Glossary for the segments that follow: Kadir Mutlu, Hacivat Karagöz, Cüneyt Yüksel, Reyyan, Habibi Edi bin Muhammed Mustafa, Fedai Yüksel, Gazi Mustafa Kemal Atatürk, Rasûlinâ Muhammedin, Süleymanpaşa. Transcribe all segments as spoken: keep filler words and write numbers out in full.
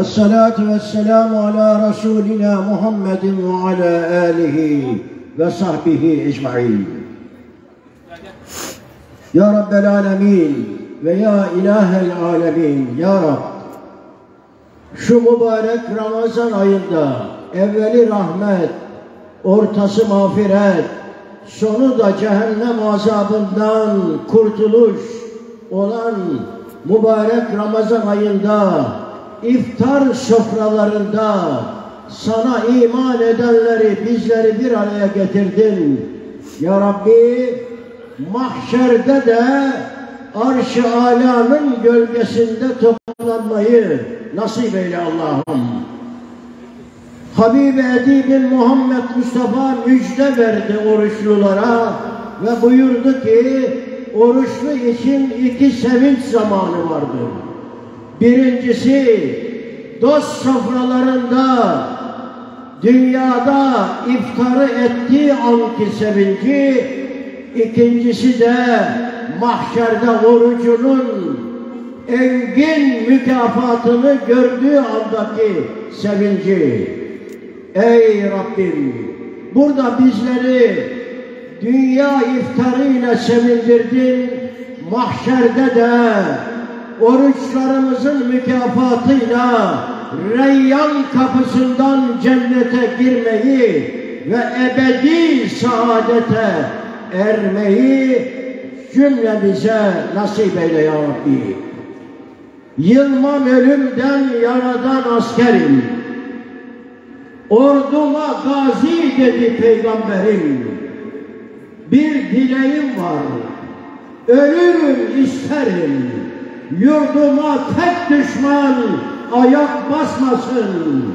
Esselatu vesselamu ala Rasûlinâ Muhammedin ve ala âlihi ve sahbihi ecmaîn. Ya Rabbel âlemin ve ya ilâhel âlemin. Ya Rab, şu mübarek Ramazan ayında evveli rahmet, ortası mağfiret, sonu da cehennem azabından kurtuluş olan mübarek Ramazan ayında iftar sofralarında sana iman edenleri, bizleri bir araya getirdin. Ya Rabbi, mahşerde de arş-ı alanın gölgesinde toplanmayı nasip eyle Allah'ım. Habibi Edi bin Muhammed Mustafa müjde verdi oruçlulara ve buyurdu ki, oruçlu için iki sevinç zamanı vardır. Birincisi, dost sofralarında dünyada iftarı ettiği anki sevinci, ikincisi de mahşerde orucunun engin mükafatını gördüğü andaki sevinci. Ey Rabbim, burada bizleri dünya iftarıyla sevindirdin, mahşerde de oruçlarımızın mükafatıyla Reyyan kapısından cennete girmeyi ve ebedi saadete ermeyi cümlemize nasip eyle ya Rabbi. Yılmam ölümden yaradan askerim, orduma gazi dedi peygamberim. Bir dileğim var, ölürüm isterim, yurduma tek düşman ayak basmasın.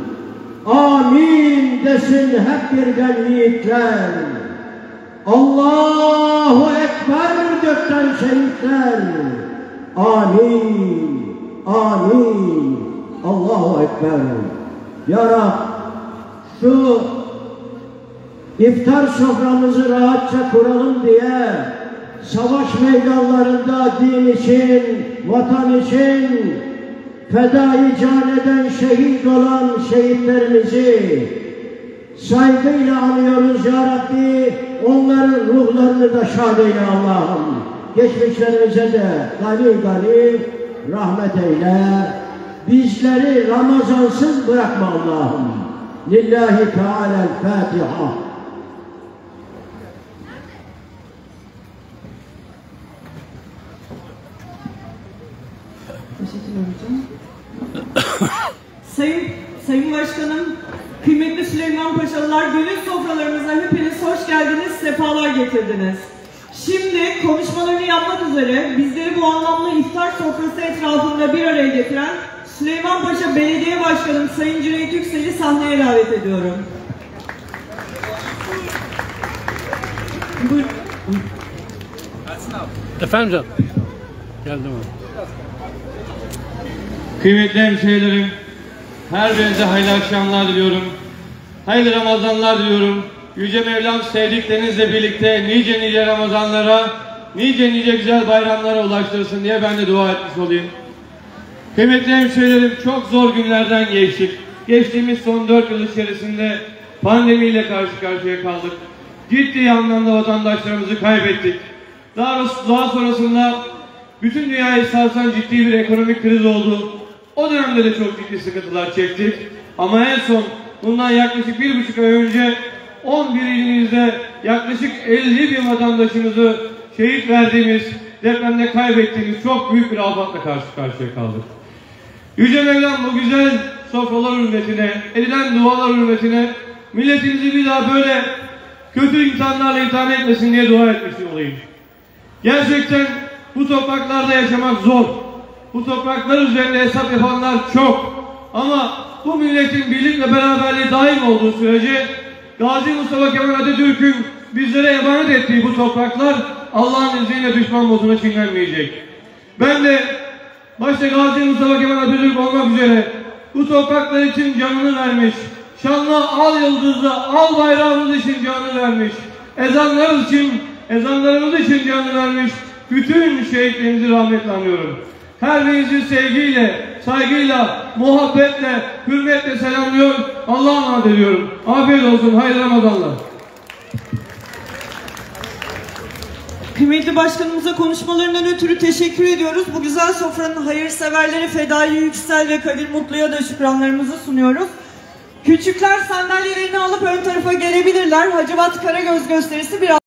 Amin desin hep birden yiğitler. Allahu Ekber gökten şehitler. Amin, amin, Allahu Ekber. Ya Rab, şu iftar soframızı rahatça kuralım diye savaş meydanlarında din için, vatan için fedai can eden, şehit olan şehitlerimizi saygıyla anıyoruz ya Rabbi. Onların ruhlarını da şad eyle Allah'ım. Geçmişlerimize de gani gani rahmet eyle. Bizleri Ramazansız bırakma Allah'ım. Lillahi Teala'l-Fatiha. Sayın, Sayın Başkanım, kıymetli Süleymanpaşalılar, gönül sofralarımıza hepiniz hoş geldiniz, sefalar getirdiniz. Şimdi konuşmalarını yapmak üzere bizleri bu anlamlı iftar sofrası etrafında bir araya getiren Süleymanpaşa Belediye Başkanım Sayın Cüneyt Yüksel'i sahneye davet ediyorum. Efendim canım. Geldim abi. Kıymetli hemşehrilerim, her birinize hayırlı akşamlar diliyorum. Hayırlı Ramazanlar diliyorum. Yüce Mevlam sevdiklerinizle birlikte nice nice Ramazanlara, nice nice güzel bayramlara ulaştırsın diye ben de dua etmiş olayım. Kıymetli hemşehrilerim, çok zor günlerden geçtik. Geçtiğimiz son dört yıl içerisinde pandemiyle karşı karşıya kaldık. Ciddi anlamda vatandaşlarımızı kaybettik. Daha, daha sonrasında bütün dünyayı sarsan ciddi bir ekonomik kriz oldu. O dönemde de çok ciddi sıkıntılar çektik. Ama en son bundan yaklaşık bir buçuk ay önce on bir ilimizde yaklaşık elli bin vatandaşımızı şehit verdiğimiz, depremde kaybettiğimiz çok büyük bir afatla karşı karşıya kaldık. Yüce Mevlam bu güzel sofralar hürmetine, edilen dualar hürmetine milletimizi bir daha böyle kötü insanlarla imtihan etmesin diye dua etmiştim olayım. Gerçekten bu topraklarda yaşamak zor. Bu topraklar üzerinde hesap yapanlar çok. Ama bu milletin birlik ve beraberliği daim olduğu sürece Gazi Mustafa Kemal Atatürk'ün bizlere emanet ettiği bu topraklar Allah'ın izniyle düşman bozuna çiğnenmeyecek. Ben de başta Gazi Mustafa Kemal Atatürk olmak üzere bu topraklar için canını vermiş, şanlı al yıldızlı, al bayrağımız için canını vermiş, ezanlarımız için, ezanlarımız için canını vermiş bütün şehitlerimizi rahmetle anıyorum. Her birinizi sevgiyle, saygıyla, muhabbetle, hürmetle selamlıyor. Allah'a emanet ediyorum. Afiyet olsun. Hayırlı Ramazanlar. Kıymetli başkanımıza konuşmalarından ötürü teşekkür ediyoruz. Bu güzel sofranın hayırseverleri Fedai Yüksel ve Kadir Mutlu'ya da şükranlarımızı sunuyoruz. Küçükler sandalyelerini alıp ön tarafa gelebilirler. Hacivat Karagöz gösterisi biraz